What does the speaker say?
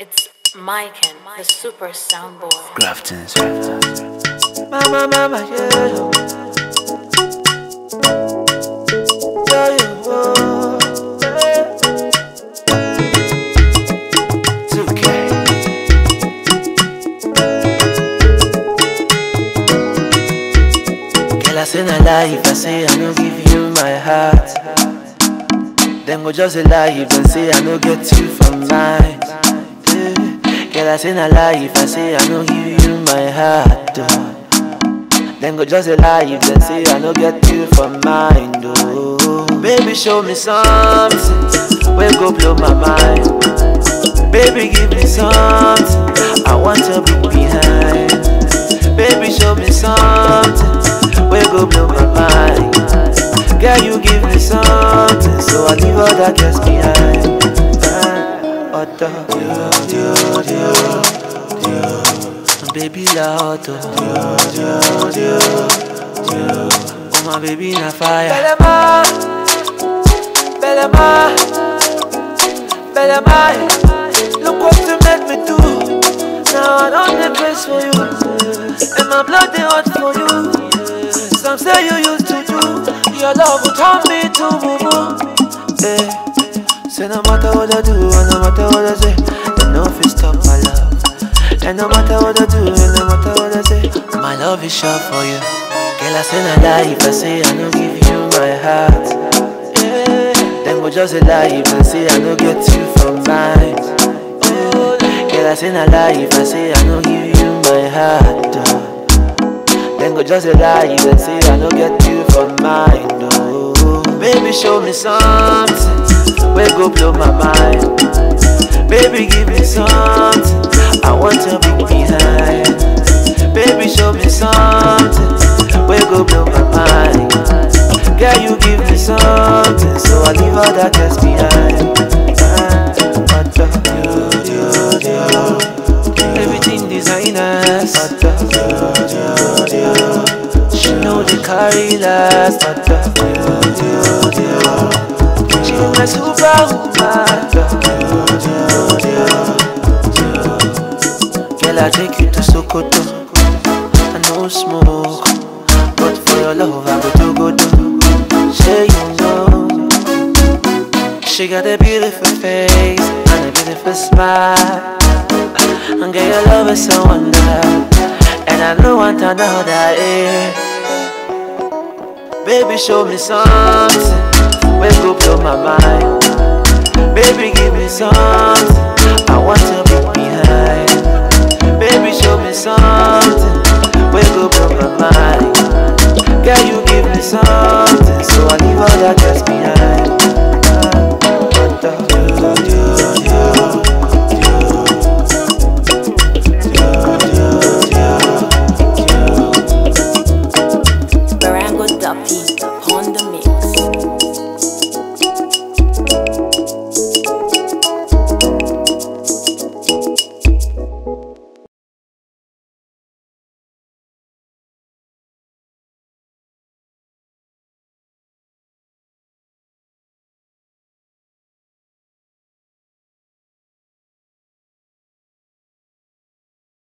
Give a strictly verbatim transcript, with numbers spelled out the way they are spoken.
It's Mike and the super soundboard. Grafton's Grafton. Mama, mama, yeah. Yeah, yeah, oh, yeah. two K. Girl, I say na lie if I say I no give you my heart. Them go just a lie if they say I no get you for mine. Girl, I say na lie if I say I no give you my heart, oh. Then go just a lie if they say I no get you for mine, oh. Baby, show me something, where go blow my mind. Baby, give me something, I want to be behind. Baby, show me something, where go blow my mind. Girl, you give me something, so I leave all that gets behind. Dear, dear, dear, dear. Baby la hot, dear, dear, dear. Oh my baby na fire. Belema, Belema, Belema. Look what you made me do. Now I don't need place for you, and my blood they hot for you. Some say you used to do. Your love would turn me to boo-boo, hey. Say no matter what I do, and no matter what I say, they no fit stop my love. And no matter what I do, and no matter what I say, my love is sure for you. Girl, I say na lie if I say I no give you my heart, yeah. Then go just a lie if I say I no get you for mine, yeah. Girl, I say na lie if I say I no give you my heart, oh. Then go just a lie if I say I no get you for mine, oh. Baby, show me something, where go blow my mind. Baby, give me something, I want to be behind. Baby, show me something, where go blow my mind. Girl, you give me something, so I leave all that gets behind. Everything designers, she know they carry last. My super woman, girl, I take you to Sokoto. I no smoke, but for your love I go to go do. Say you know, she got a beautiful face and a beautiful smile. And girl, your love is a wonder, and I don't want another, eh. Baby, show me something, where go blow my mind. Baby, give me something, I want to